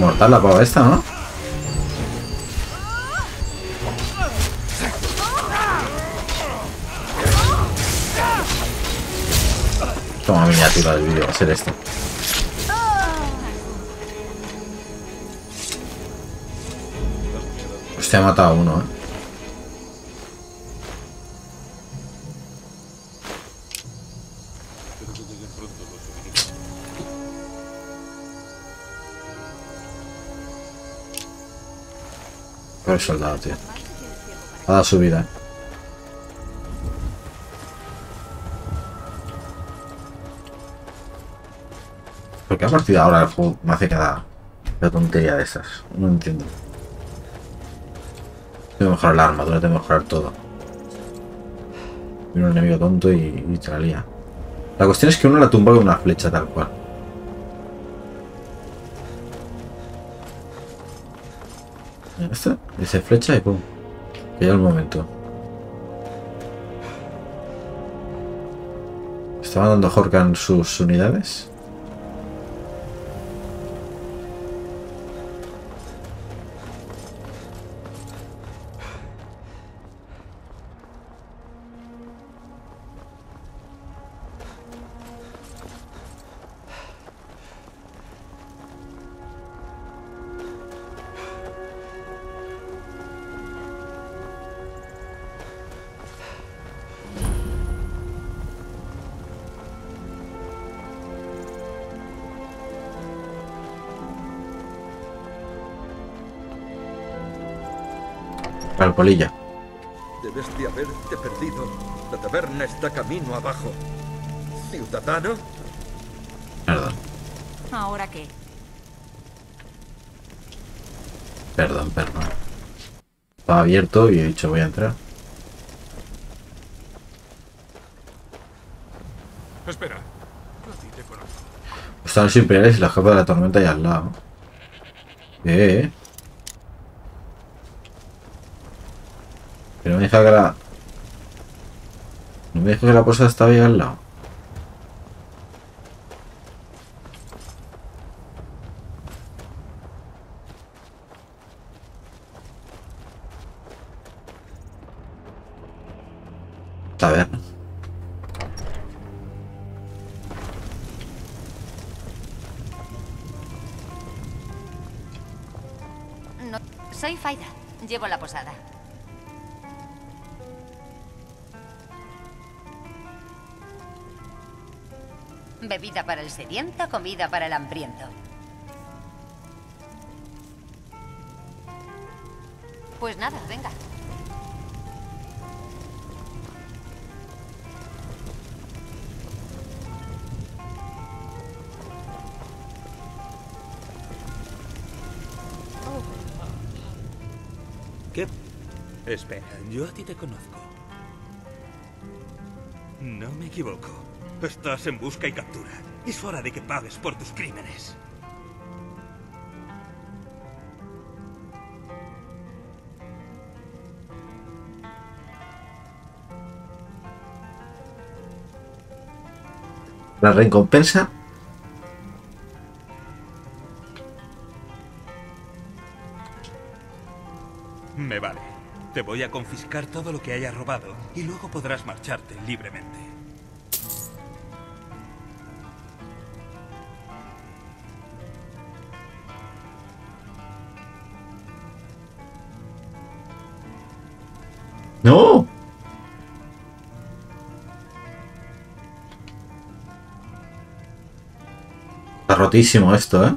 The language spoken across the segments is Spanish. inmortal la pava esta, ¿no? Toma miniatura del vídeo, va a ser esto. Se ha matado a uno, ¿eh? Pobre soldado, tío. Ha dado su vida, ¿eh? ¿Por qué a partir de ahora el juego me hace cada tontería de esas? No entiendo. Tengo que mejorar la armadura, tengo que mejorar todo. Viene un enemigo tonto y te la lía. La cuestión es que uno la tumba con una flecha tal cual. Esta dice flecha y pum. Que ya el momento. Estaba dando Horkan sus unidades. Polilla. Debes de haberte perdido. La taberna está camino abajo. Ciudadano. Perdón. ¿Ahora qué? Perdón, perdón. Estaba abierto y he dicho voy a entrar. Espera. Están los imperiales y la jefa de la tormenta ahí al lado. Pero me deja que la... No me deja que la posada estaba ahí al lado. Taberna. No, soy Faida. Llevo la posada. Bebida para el sediento, comida para el hambriento. Pues nada, venga. ¿Qué? Espera, yo a ti te conozco. No me equivoco. Estás en busca y captura. Es hora de que pagues por tus crímenes. La recompensa. Me vale. Te voy a confiscar todo lo que hayas robado y luego podrás marcharte libremente. ¡No! Está rotísimo esto, ¿eh?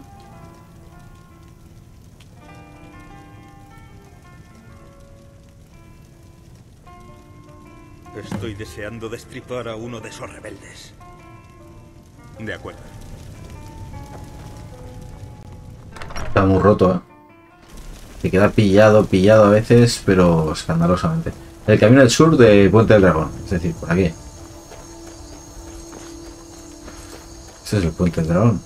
Estoy deseando destripar a uno de esos rebeldes. De acuerdo. Está muy roto, ¿eh? Se queda pillado a veces, pero escandalosamente. El camino del sur de Puente del Dragón, es decir, por aquí. Este es el Puente del Dragón.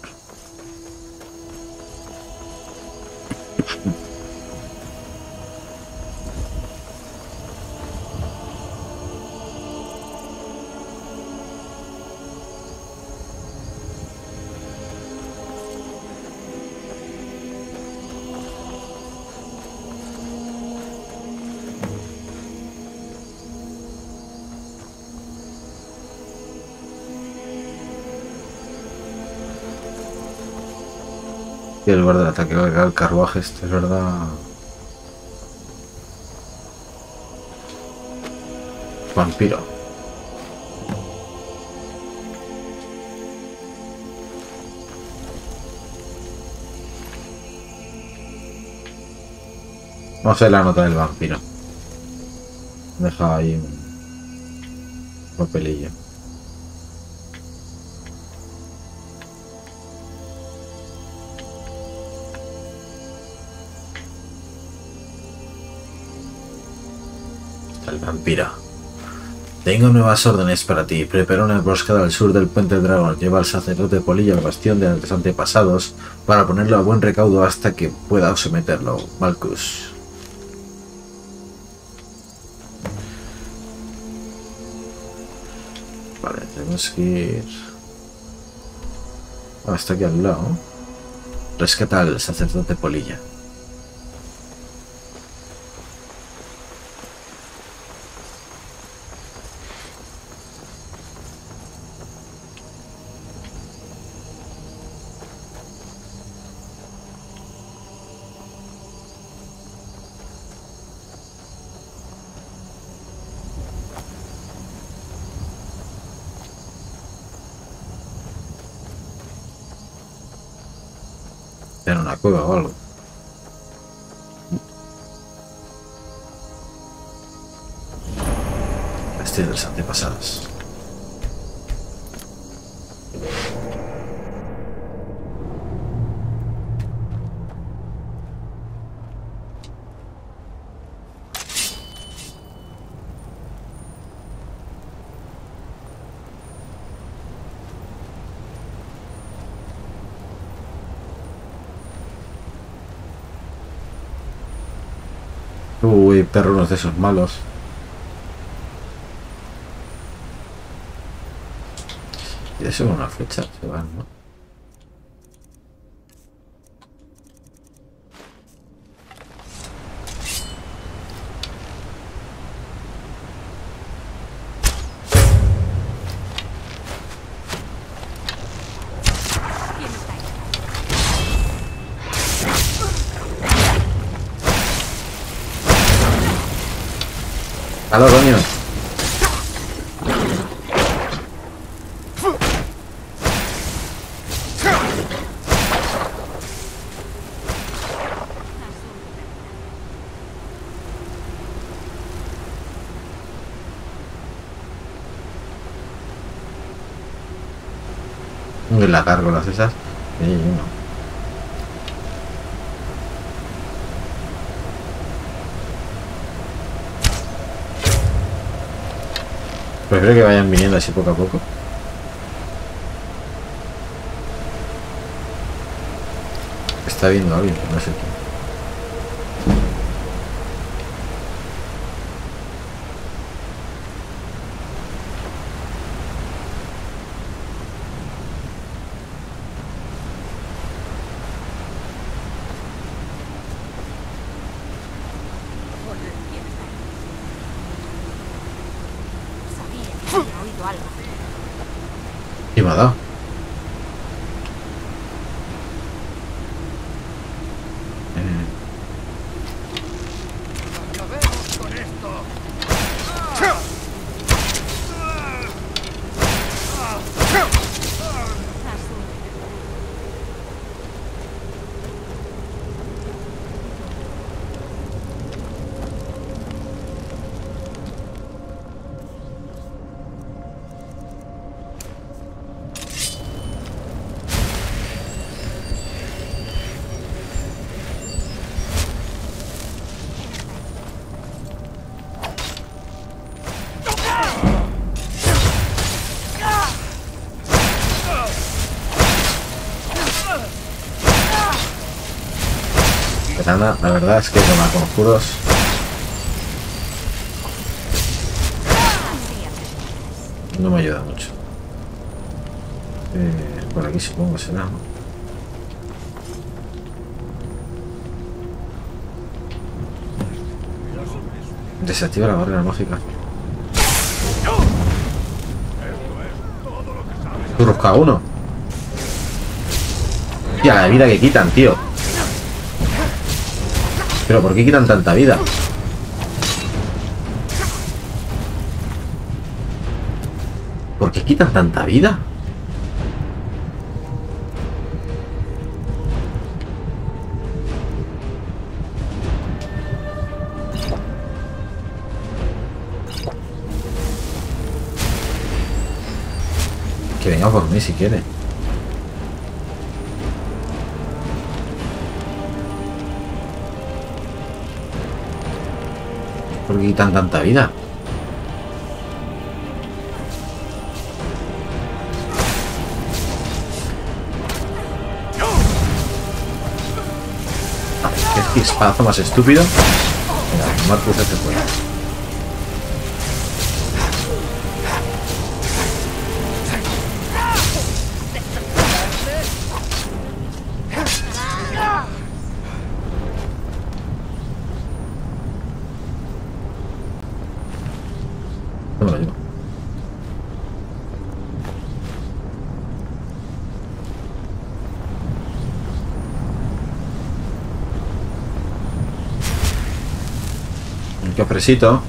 Sí, es verdad, ataque al carruaje, esto es verdad. Vampiro. Vamos a hacer la nota del vampiro. Deja ahí un papelillo. El vampiro. Tengo nuevas órdenes para ti. Prepara una emboscada al sur del Puente del Dragón. Lleva al sacerdote Polilla al bastión de los antepasados para ponerlo a buen recaudo hasta que pueda someterlo. Malcus. Vale, tenemos que ir hasta aquí al lado. Rescata al sacerdote Polilla. En una cueva o algo. Este es de los antepasados. Uy, perro, unos de esos malos. Y eso es una flecha, se van, ¿no? ¡Aló, coño! ¿Dónde la cargo las esas? Sí, no. Prefiero que vayan viniendo así poco a poco. Está viendo alguien, no sé quién. ¿Qué me ha dado? Serana, la verdad es que con los conjuros no me ayuda mucho. Por aquí supongo que será, ¿no? Desactiva la barrera mágica. Turros cada uno. Hostia, la vida que quitan, tío. Pero ¿por qué quitan tanta vida? ¿Por qué quitan tanta vida? Que venga por mí si quiere. ¿Por qué quitan tanta vida? Qué espadazo más estúpido. Venga, Marcus se fue. Qué fresito.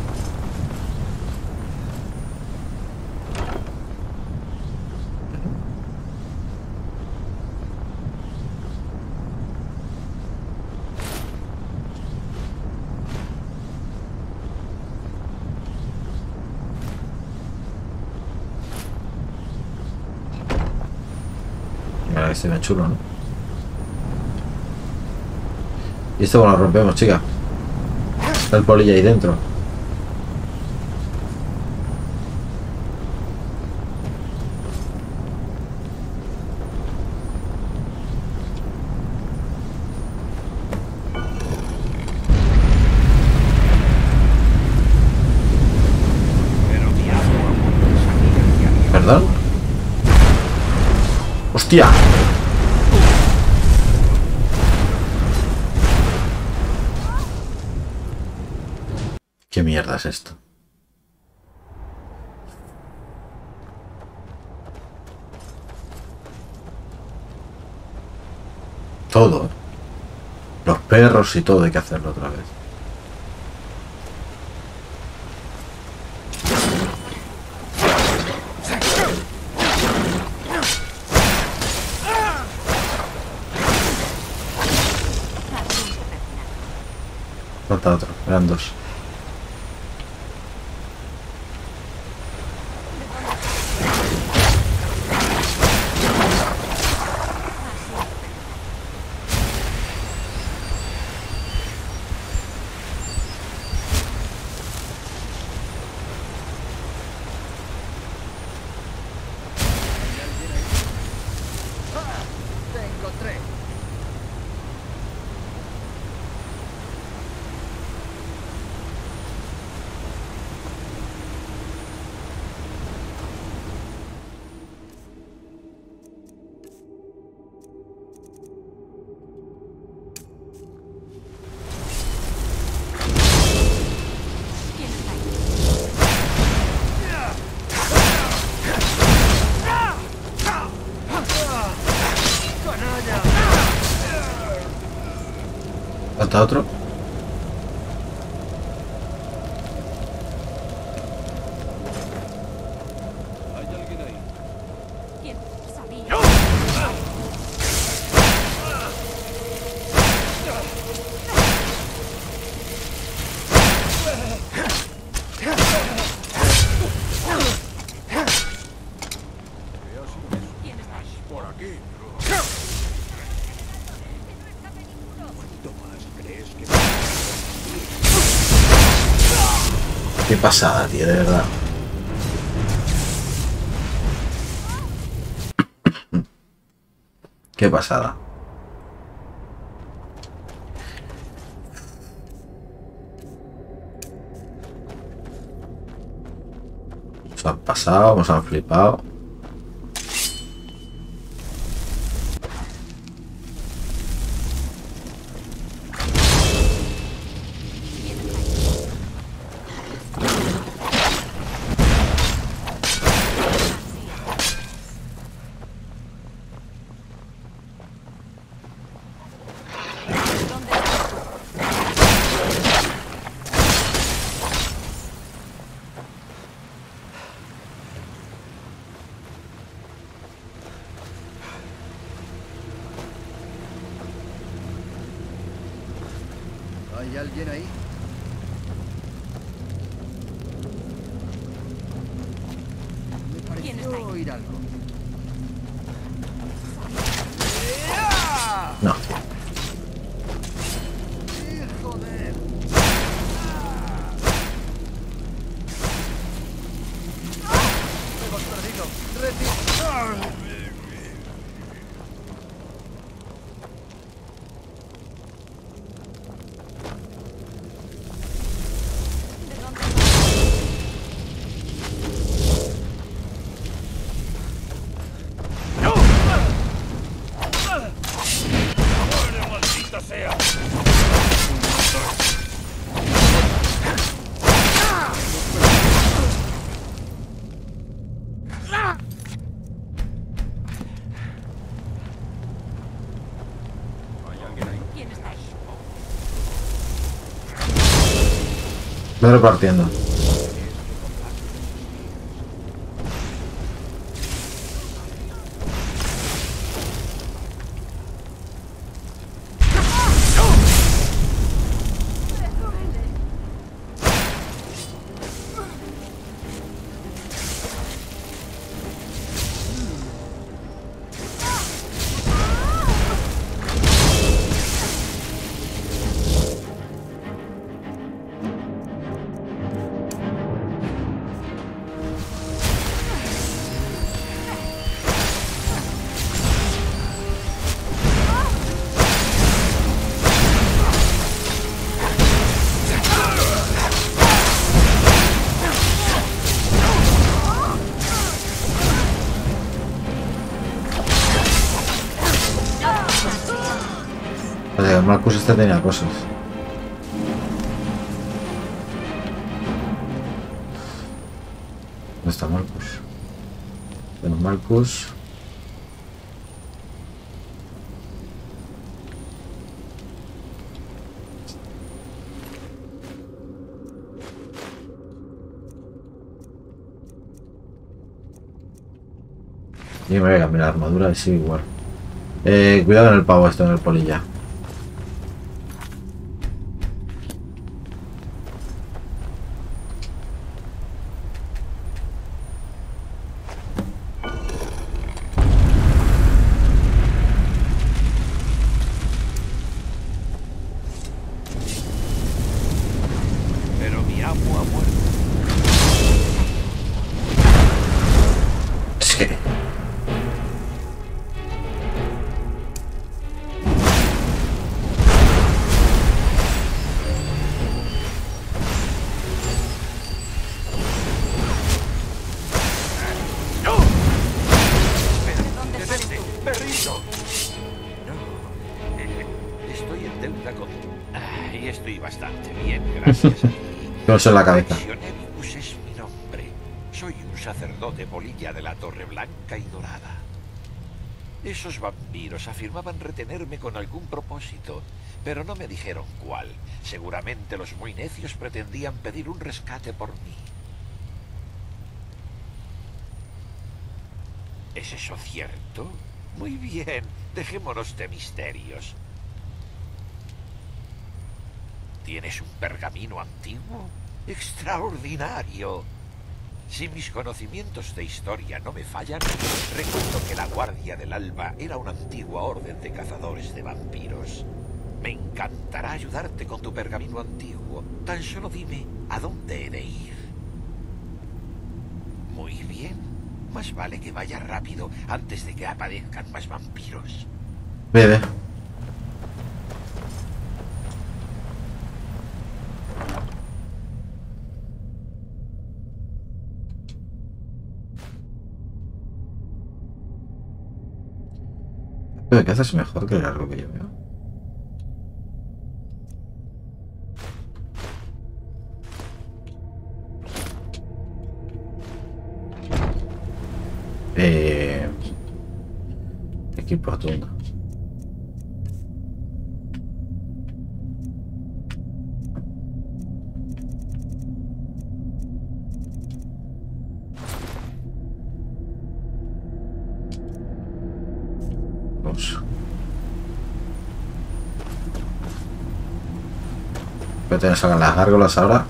Mira, se ve chulo, ¿no? Y esto lo rompemos, chica. Está el polilla ahí dentro. ¿Perdón? ¡Hostia! ¿Qué mierda es esto? Todo. Los perros y todo hay que hacerlo otra vez. Falta otro, eran dos. ¿Falta otro? ¿Hay alguien ahí? ¿Quién sabía? ¿Quién está por aquí? Qué pasada, tío, de verdad. Qué pasada. Nos han pasado, nos han flipado. ¿Hay alguien ahí? Me pareció oír algo. No. ¡Joder! ¡Hemos perdido! ¡Retiro! Estoy repartiendo. Marcus este tenía cosas. ¿Dónde está Marcus? Bueno, Marcus. Y me voy a cambiar la armadura y sí, igual. Cuidado en el pavo este, en el polilla. En la cabeza. Evicus es mi nombre. Soy un sacerdote polilla de la Torre Blanca y Dorada. Esos vampiros afirmaban retenerme con algún propósito, pero no me dijeron cuál. Seguramente los muy necios pretendían pedir un rescate por mí. ¿Es eso cierto? Muy bien, dejémonos de misterios. ¿Tienes un pergamino antiguo? ¡Extraordinario! Si mis conocimientos de historia no me fallan, recuerdo que la Guardia del Alba era una antigua orden de cazadores de vampiros. Me encantará ayudarte con tu pergamino antiguo. Tan solo dime a dónde he de ir. Muy bien. Más vale que vaya rápido antes de que aparezcan más vampiros. Bebe. Pero que haces mejor que el largo que yo veo. Equipo atunda. Voy a tener que sacar las gárgolas ahora.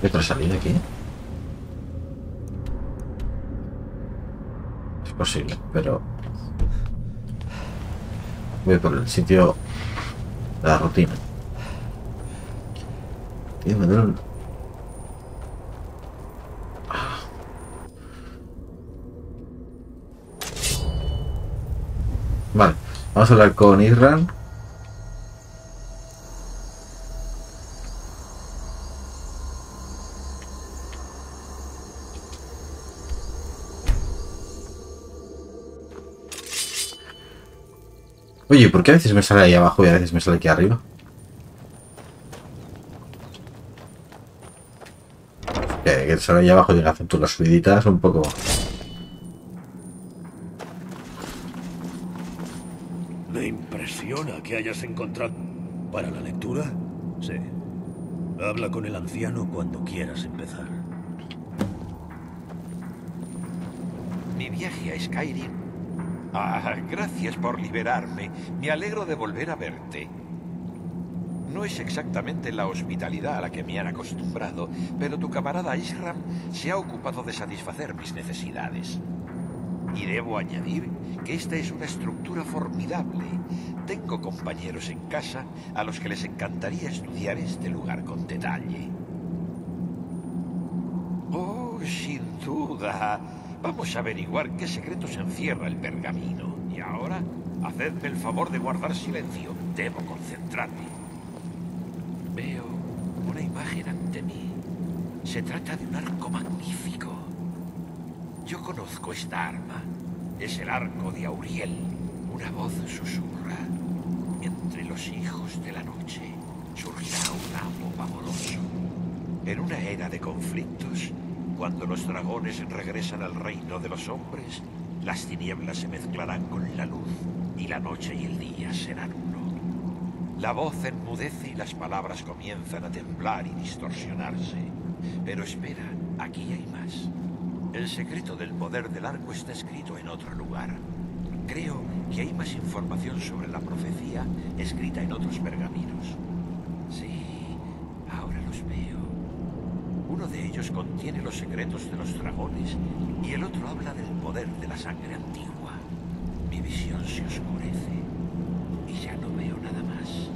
¿Hay otra salida aquí? Es posible, pero... voy por el sitio de la rutina. Tío, me duele. Vale, vamos a hablar con Isran. Oye, ¿por qué a veces me sale ahí abajo y a veces me sale aquí arriba? Que sale ahí abajo y hacer tú las subiditas un poco. Me impresiona que hayas encontrado... ¿Para la lectura? Sí. Habla con el anciano cuando quieras empezar. Mi viaje a Skyrim... Ah, gracias por liberarme. Me alegro de volver a verte. No es exactamente la hospitalidad a la que me han acostumbrado, pero tu camarada Isram se ha ocupado de satisfacer mis necesidades. Y debo añadir que esta es una estructura formidable. Tengo compañeros en casa a los que les encantaría estudiar este lugar con detalle. Oh, sin duda... Vamos a averiguar qué secretos encierra el pergamino. Y ahora, hacedme el favor de guardar silencio. Debo concentrarme. Veo una imagen ante mí. Se trata de un arco magnífico. Yo conozco esta arma. Es el arco de Auriel. Una voz susurra. Entre los hijos de la noche surgirá un amo pavoroso. En una era de conflictos... Cuando los dragones regresan al reino de los hombres, las tinieblas se mezclarán con la luz, y la noche y el día serán uno. La voz enmudece y las palabras comienzan a temblar y distorsionarse. Pero espera, aquí hay más. El secreto del poder del arco está escrito en otro lugar. Creo que hay más información sobre la profecía escrita en otros pergaminos. Sí, ahora los veo. Uno de ellos contiene los secretos de los dragones y el otro habla del poder de la sangre antigua. Mi visión se oscurece y ya no veo nada más.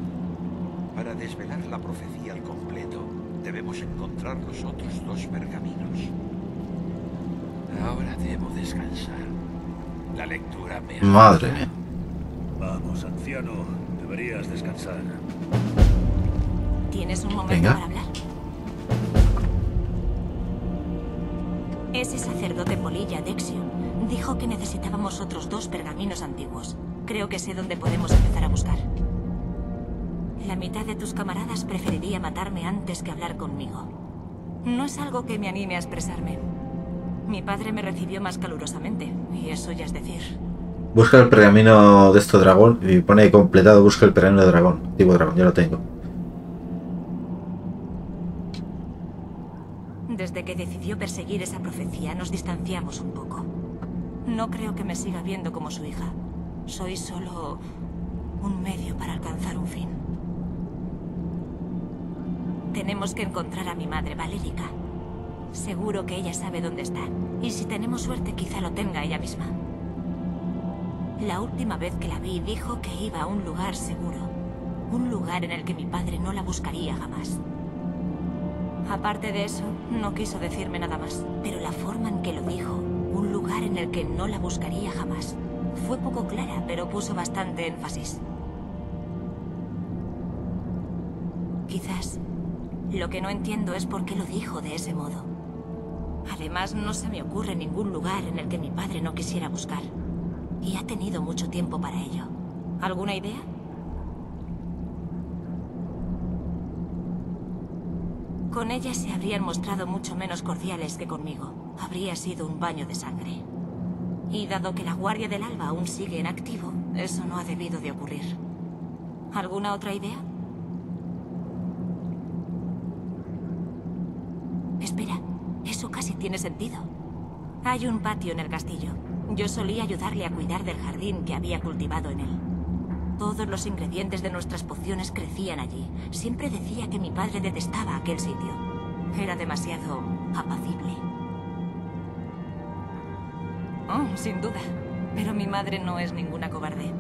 Para desvelar la profecía al completo, debemos encontrar los otros dos pergaminos. Ahora debo descansar. La lectura me ha... Madre mía. Vamos, anciano, deberías descansar. ¿Tienes un momento para hablar? Ese sacerdote polilla, Dexion, dijo que necesitábamos otros dos pergaminos antiguos. Creo que sé dónde podemos empezar a buscar. La mitad de tus camaradas preferiría matarme antes que hablar conmigo. No es algo que me anime a expresarme. Mi padre me recibió más calurosamente, y eso ya es decir. Busca el pergamino de este dragón y pone completado, busca el pergamino de dragón. Tipo dragón, yo lo tengo. Desde que decidió perseguir esa profecía, nos distanciamos un poco. No creo que me siga viendo como su hija. Soy solo un medio para alcanzar un fin. Tenemos que encontrar a mi madre, Valérica. Seguro que ella sabe dónde está. Y si tenemos suerte, quizá lo tenga ella misma. La última vez que la vi, dijo que iba a un lugar seguro. Un lugar en el que mi padre no la buscaría jamás. Aparte de eso, no quiso decirme nada más. Pero la forma en que lo dijo, un lugar en el que no la buscaría jamás, fue poco clara, pero puso bastante énfasis. Quizás lo que no entiendo es por qué lo dijo de ese modo. Además, no se me ocurre ningún lugar en el que mi padre no quisiera buscar. Y ha tenido mucho tiempo para ello. ¿Alguna idea? Con ella se habrían mostrado mucho menos cordiales que conmigo. Habría sido un baño de sangre. Y dado que la Guardia del Alba aún sigue en activo, eso no ha debido de ocurrir. ¿Alguna otra idea? Espera, eso casi tiene sentido. Hay un patio en el castillo. Yo solía ayudarle a cuidar del jardín que había cultivado en él. Todos los ingredientes de nuestras pociones crecían allí. Siempre decía que mi padre detestaba aquel sitio. Era demasiado apacible. Oh, sin duda. Pero mi madre no es ninguna cobarde.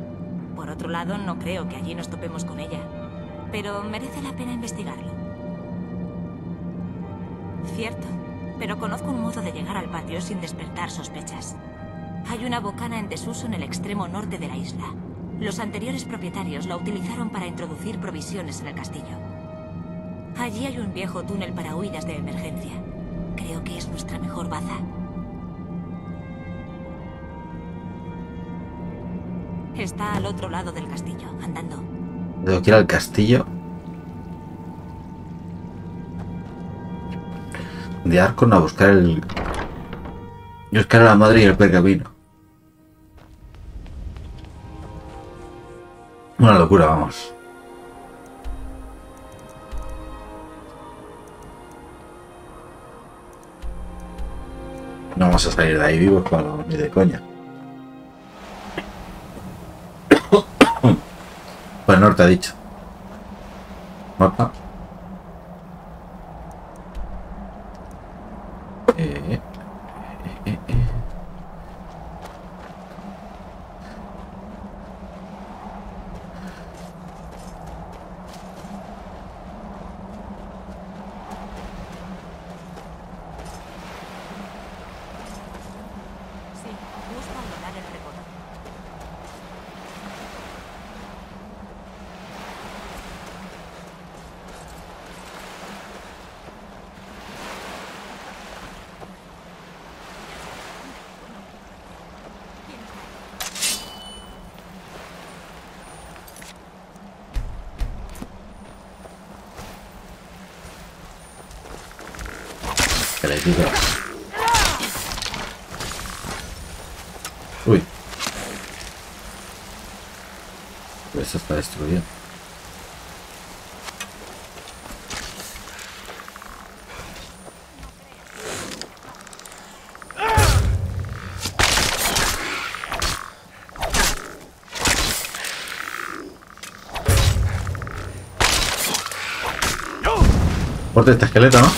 Por otro lado, no creo que allí nos topemos con ella. Pero merece la pena investigarlo. Cierto, pero conozco un modo de llegar al patio sin despertar sospechas. Hay una bocana en desuso en el extremo norte de la isla. Los anteriores propietarios la utilizaron para introducir provisiones en el castillo. Allí hay un viejo túnel para huidas de emergencia. Creo que es nuestra mejor baza. Está al otro lado del castillo, andando. ¿Debo ir al castillo? De Arcon a buscar el... buscar a la madre y el pergamino. Una locura, vamos. No vamos a salir de ahí vivos, claro, ni de coña. Para el norte ha dicho. Mapa. Uy, eso está destruido. Corta este esqueleto, ¿no?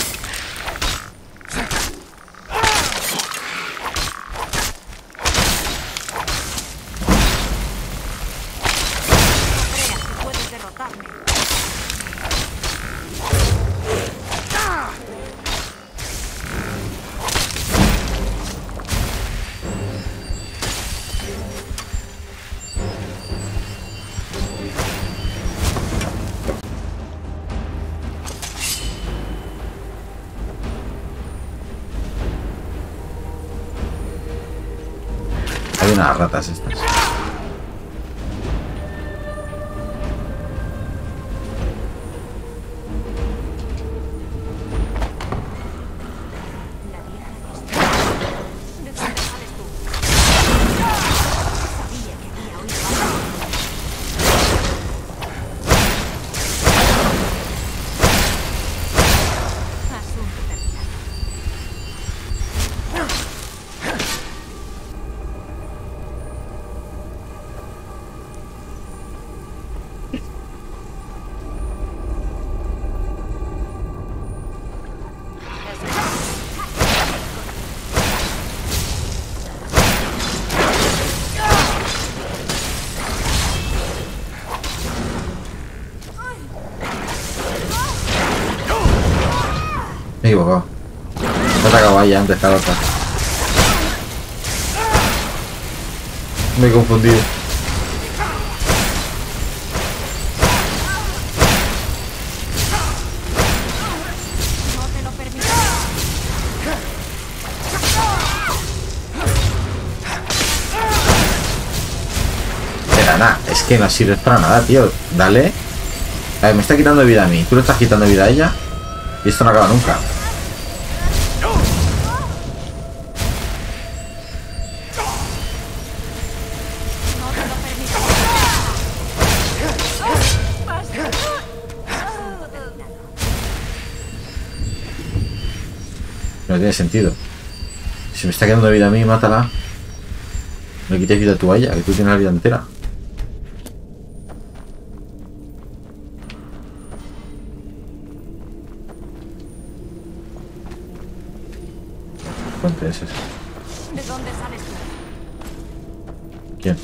Unas ratas estas. Me he equivocado. Me he atacado ahí antes que a la otra. Me he confundido. Serana, es que no sirves para nada, tío. Dale. A ver, me está quitando vida a mí. Tú le estás quitando vida a ella. Y esto no acaba nunca. No tiene sentido. Si me está quedando vida a mí, mátala. No le quites vida a tu haya, que tú tienes la vida entera. ¿Cuánto es eso? ¿De dónde sales tú? ¿Quién?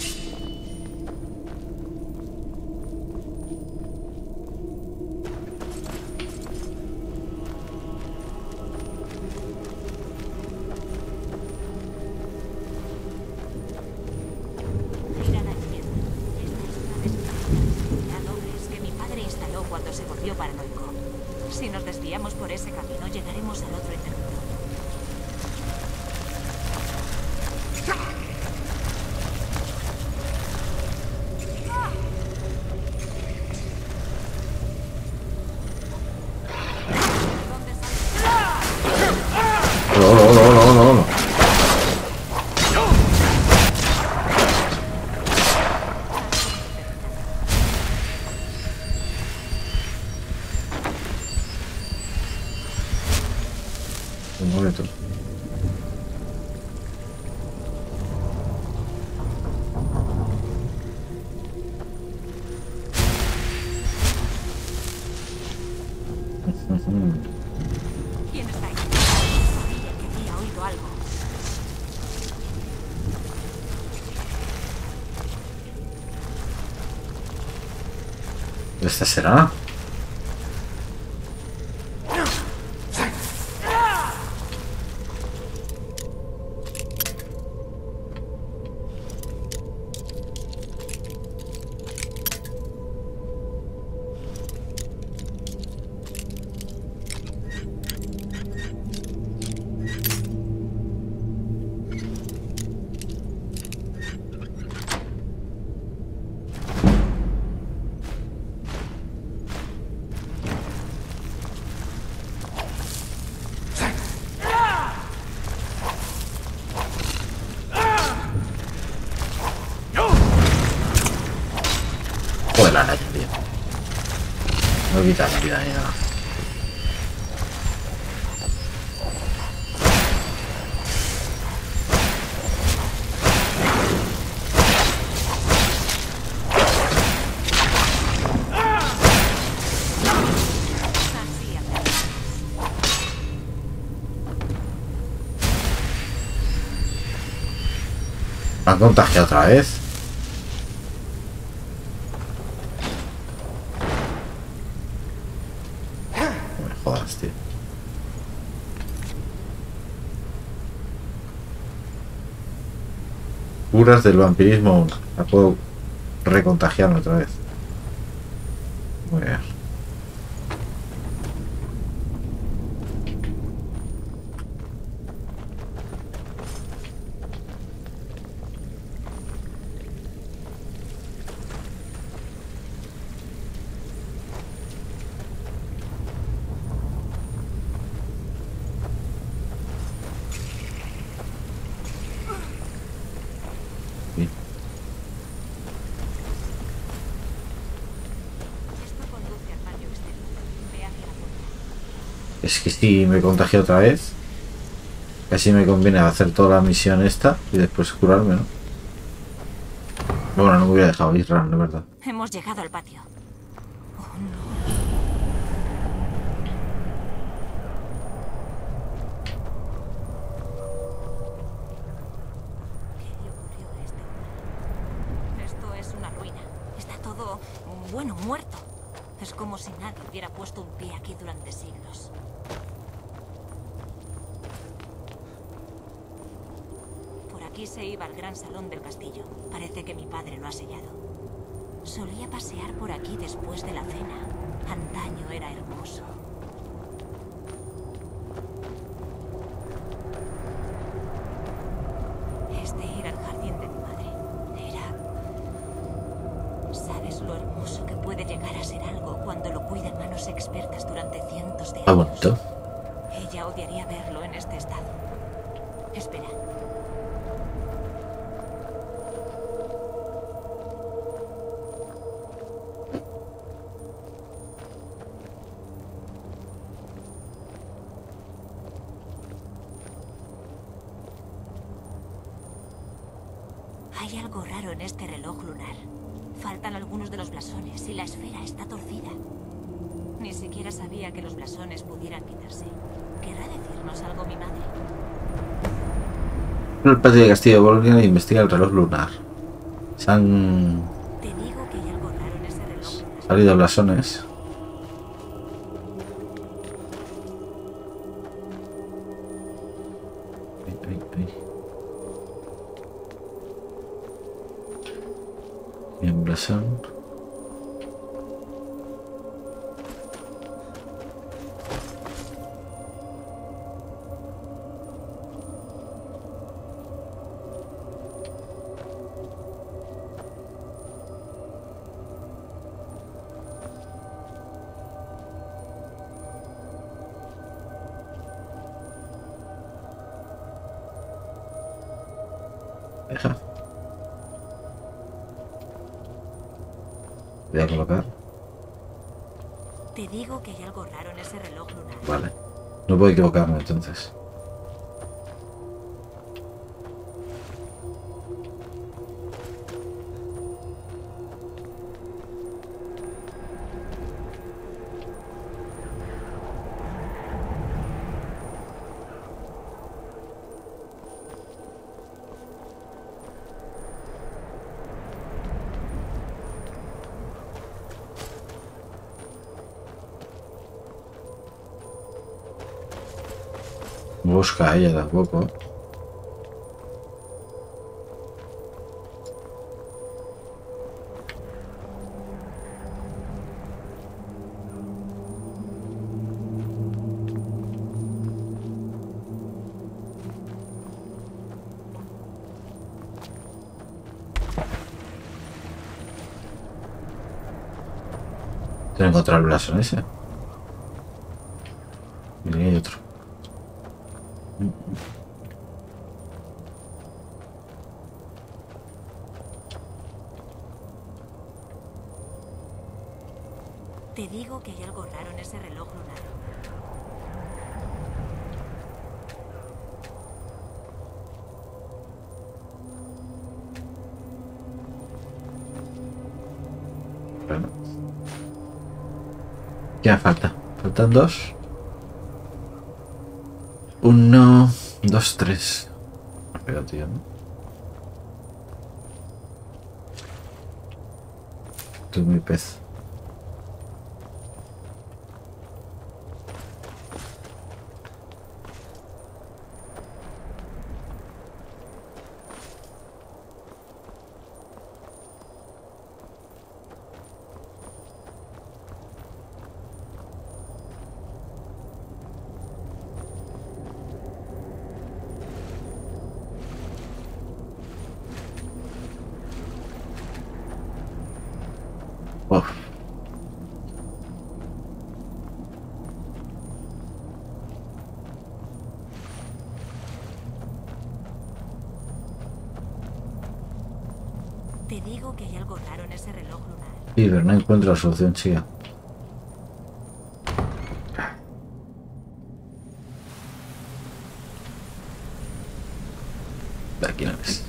¿Esta será? ¿Me han contagiado otra vez? Curas del vampirismo, la puedo recontagiar otra vez. Muy bien. Si me contagio otra vez, casi me conviene hacer toda la misión esta y después curarme, ¿no? Bueno, no me hubiera dejado ir, Isran, de verdad. Hemos llegado al patio. Oh, no. Esto es una ruina. Está todo, bueno, muerto. Es como si nadie hubiera puesto un pie aquí durante siglos. Aquí se iba al gran salón del castillo. Parece que mi padre lo ha sellado. Solía pasear por aquí después de la cena. Antaño era hermoso. Este era el jardín de mi madre. Era... ¿Sabes lo hermoso que puede llegar a ser algo cuando lo cuidan manos expertas durante cientos de años? Aguanto. Ella odiaría verlo en este estado. Espera. Hay algo raro en este reloj lunar. Faltan algunos de los blasones y la esfera está torcida. Ni siquiera sabía que los blasones pudieran quitarse. ¿Querrá decirnos algo mi madre? El patio de Castillo de Borgia investiga el reloj lunar. Se han salido blasones. Bien, blasón. Voy a colocar. Te digo que hay algo raro en ese reloj lunar. Vale. No puedo equivocarme entonces. Busca ella tampoco. Tengo que encontrar el blasón ese. Mira, hay otro. Te digo que hay algo raro en ese reloj lunar. Bueno. Ya falta. Faltan dos. 1, 2, 3. Pero tío, ¿no? Tú mi pez. Te digo que hay algo raro en ese reloj lunar. Sí, pero no encuentro la solución, chica. De aquí no ves.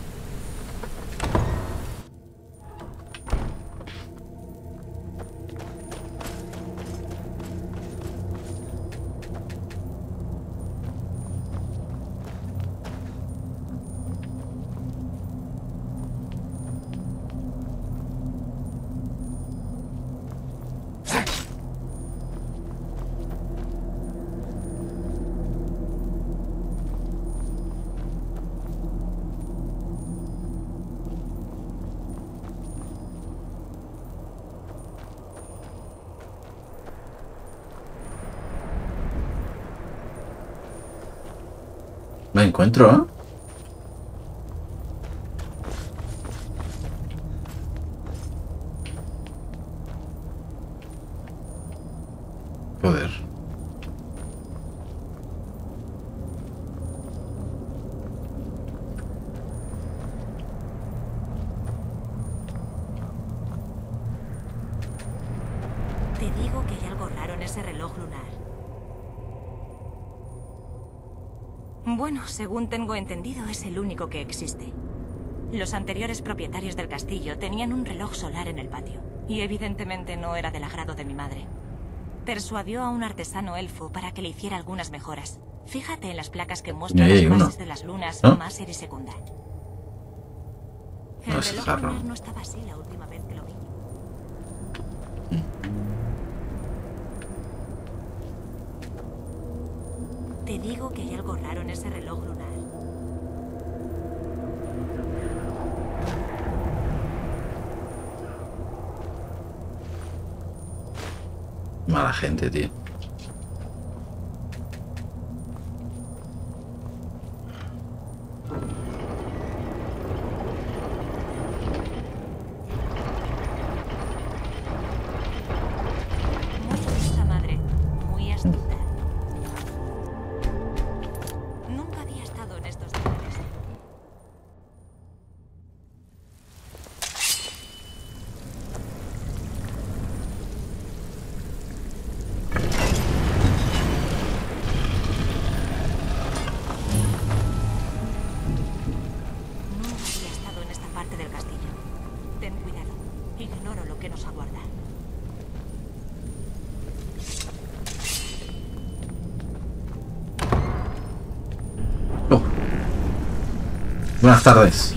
Me encuentro, ¿eh? Joder. Te digo que hay algo raro en ese reloj lunar. Bueno, según tengo entendido, es el único que existe. Los anteriores propietarios del castillo tenían un reloj solar en el patio, y evidentemente no era del agrado de mi madre. Persuadió a un artesano elfo para que le hiciera algunas mejoras. Fíjate en las placas que muestran las fases de las lunas, más serie secunda. El reloj lunar no estaba así la última vez que lo vi. Te digo que hay algo raro en ese reloj lunar. Mala gente, tío. Buenas tardes.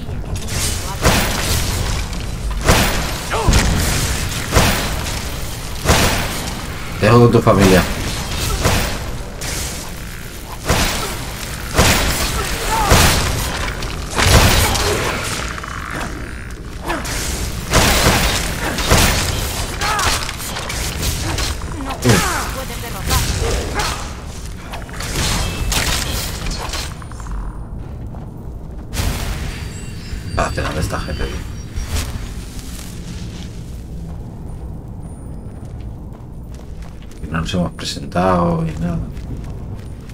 Te dejo con tu familia. Y nada,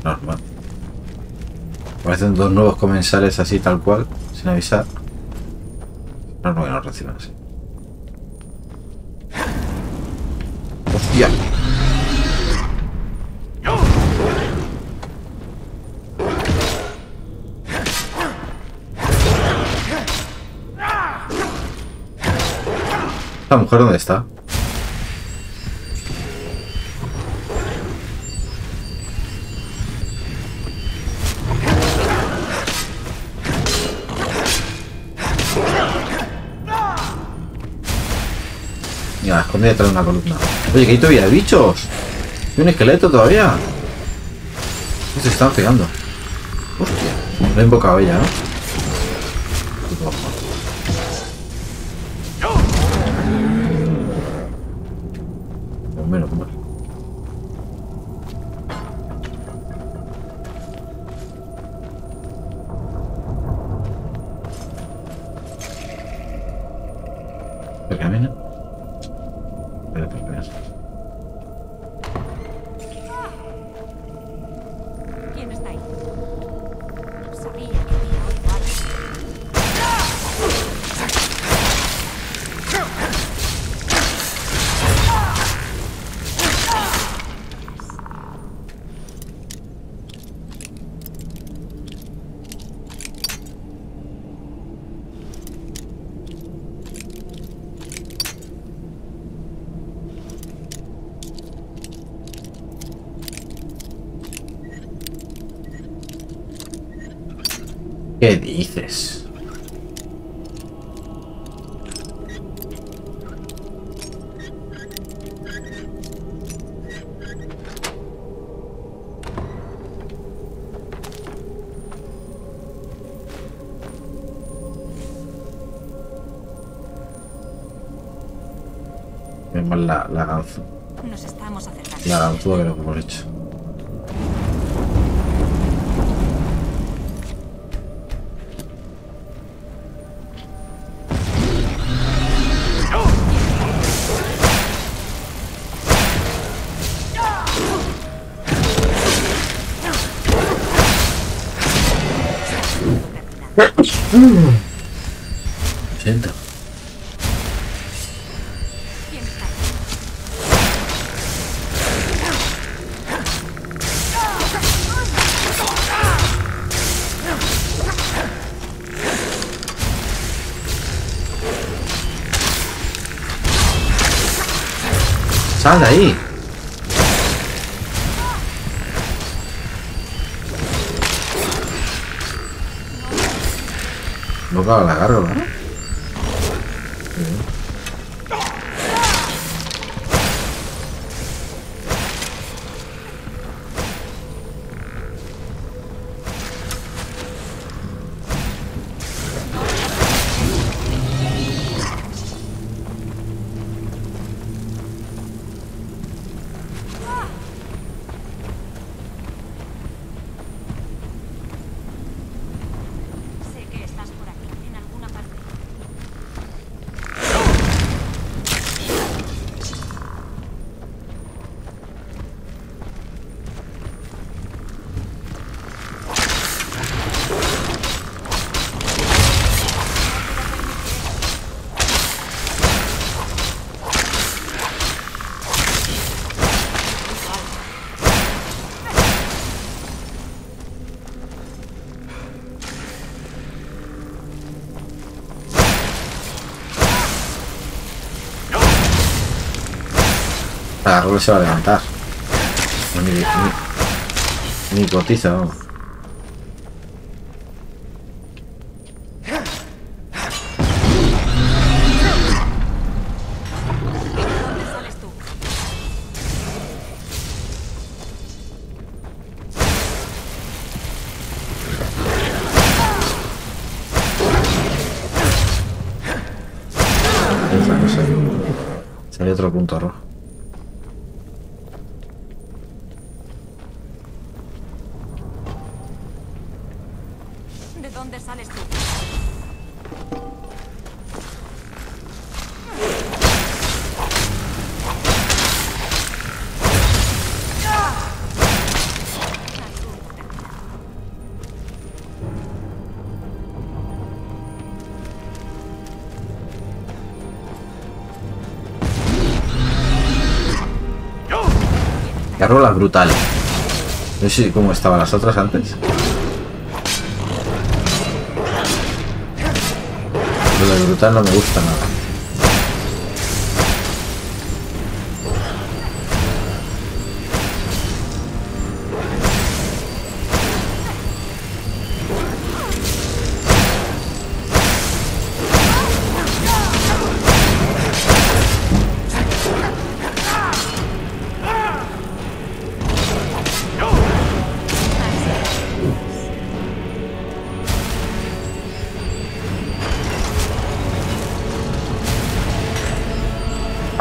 normal. Aparecen dos nuevos comensales así tal cual, sin avisar. Normal que nos reciban así. ¡Hostia! ¿Esta mujer dónde está? Detrás de una columna. Oye, que hay todavía bichos. Hay un esqueleto todavía. Se están pegando. Hostia, lo he invocado ella, ¿no? ¿Qué dices? Vemos la ganzúa. Nos estamos acercando. La ganzúa que lo que hemos hecho. Siento. Sal de ahí. No cago en la gárgola, ¿no? La gárgola se va a levantar. No, ni cotiza, vamos. Salió otro punto rojo. Rolas brutales. No sé cómo estaban las otras antes. Pero la brutal no me gusta nada.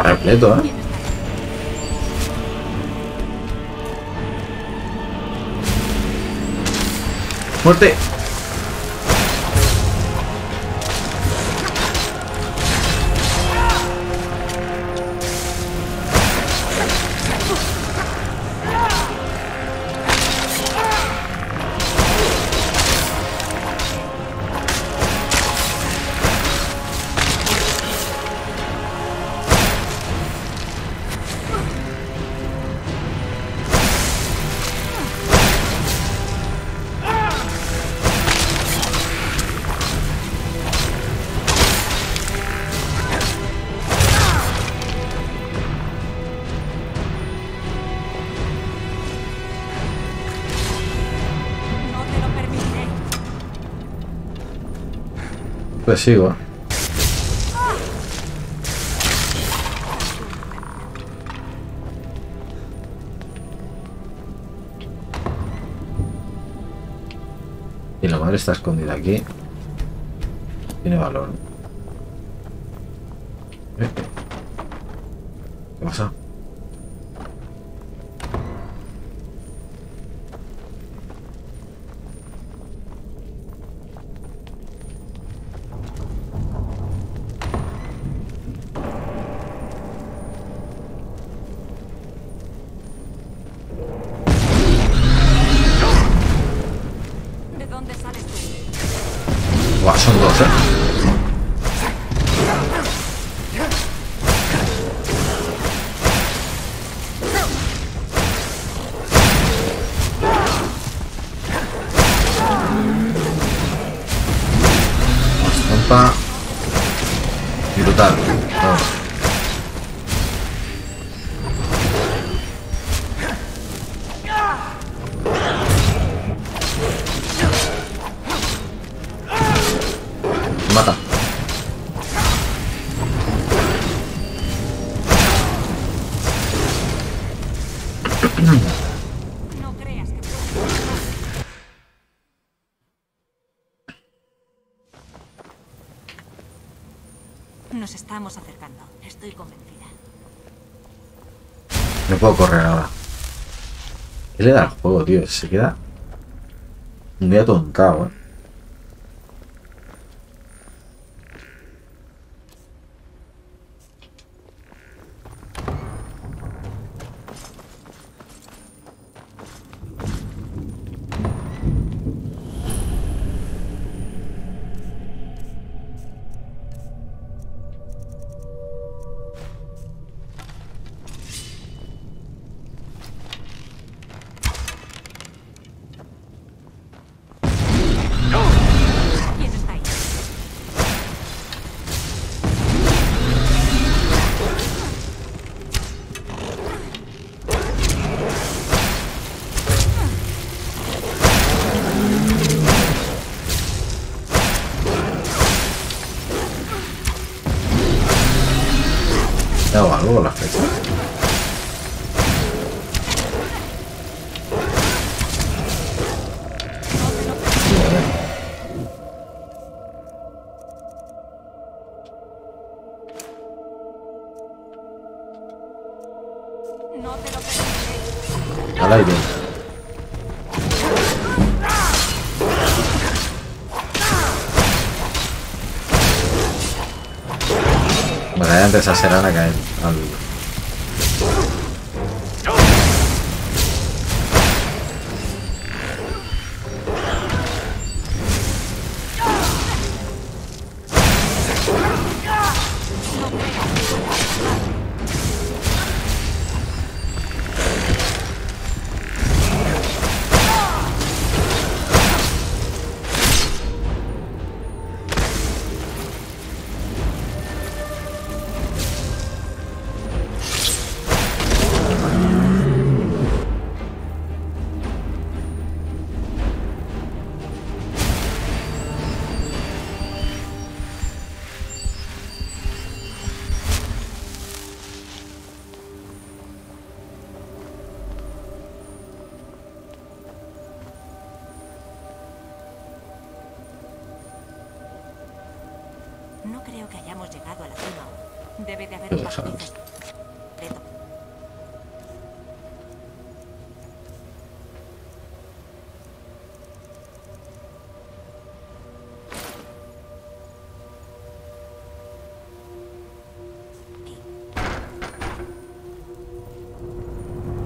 Repleto, ¿eh? ¡Muerte! Sigo. Y la madre está escondida aquí. Tiene valor. ¿Qué pasa? Brutal. Mata. Nos estamos acercando, estoy convencida. No puedo correr ahora. ¿Qué le da al juego, tío? Se queda un día tontado, ¿eh? Antes a Serana caer al... No creo que hayamos llegado a la cima. Debe de haber un pasadizo.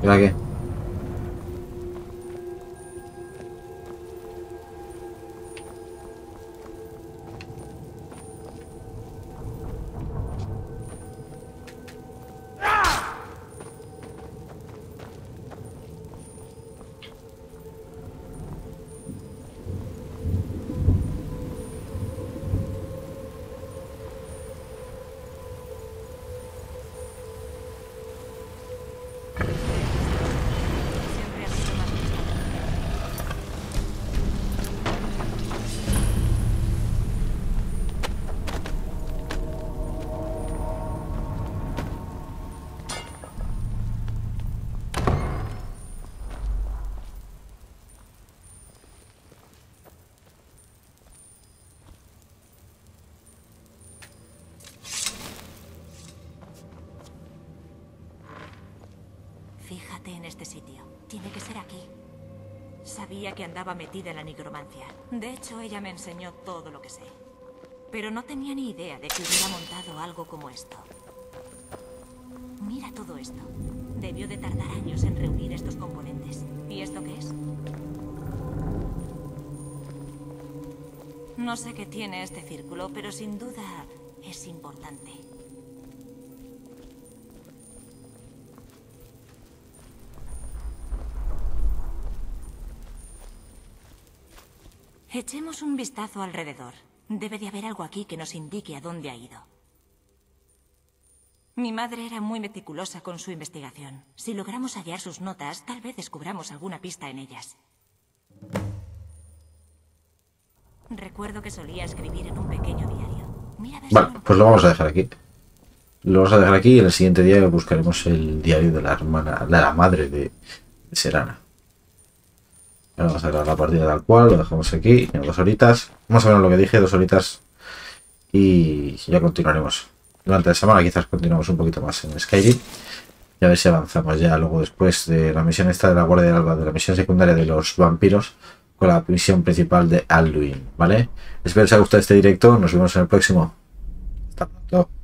¿Mira qué? En este sitio. Tiene que ser aquí. Sabía que andaba metida en la nigromancia. De hecho, ella me enseñó todo lo que sé. Pero no tenía ni idea de que hubiera montado algo como esto. Mira todo esto. Debió de tardar años en reunir estos componentes. ¿Y esto qué es? No sé qué tiene este círculo, pero sin duda es importante. Echemos un vistazo alrededor. Debe de haber algo aquí que nos indique a dónde ha ido. Mi madre era muy meticulosa con su investigación. Si logramos hallar sus notas, tal vez descubramos alguna pista en ellas. Recuerdo que solía escribir en un pequeño diario. Mira, vale, pues lo vamos a dejar aquí. Lo vamos a dejar aquí y en el siguiente día buscaremos el diario de la hermana, de la madre de Serana. Ahora vamos a grabar la partida tal cual, lo dejamos aquí, en 2 horitas. Más o menos lo que dije, 2 horitas. Y ya continuaremos. Durante la semana quizás continuamos un poquito más en Skyrim. Y a ver si avanzamos ya luego después de la misión esta de la Guardia del Alba, de la misión secundaria de los vampiros, con la misión principal de Alduin, ¿vale? Espero que os haya gustado este directo, nos vemos en el próximo. Hasta pronto.